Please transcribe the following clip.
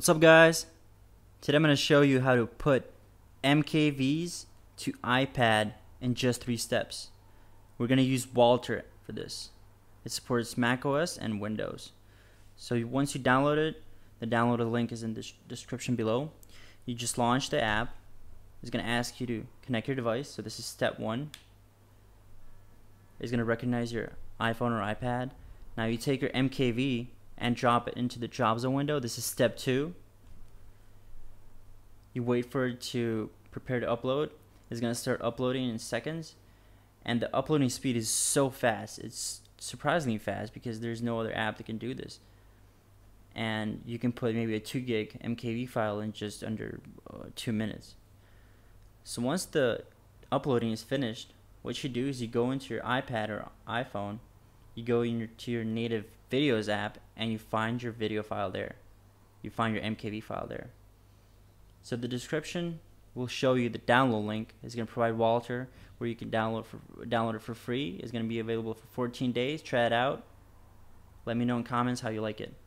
What's up, guys? Today I'm going to show you how to put MKVs to iPad in just 3 steps. We're going to use WALTR for this. It supports macOS and Windows. So once you download it, the downloaded link is in the description below. You just launch the app. It's going to ask you to connect your device. So this is step 1. It's going to recognize your iPhone or iPad. Now you take your MKV and drop it into the Drop Zone window. This is step 2. You wait for it to prepare to upload. It's going to start uploading in seconds. And the uploading speed is so fast. It's surprisingly fast because there's no other app that can do this. And you can put maybe a 2 GB MKV file in just under 2 minutes. So once the uploading is finished, what you do is you go into your iPad or iPhone, you go to your native videos app, and you find your video file there. You find your MKV file there. So the description will show you the download link. It's going to provide WALTR where you can download it for free. It's going to be available for 14 days. Try it out. Let me know in comments how you like it.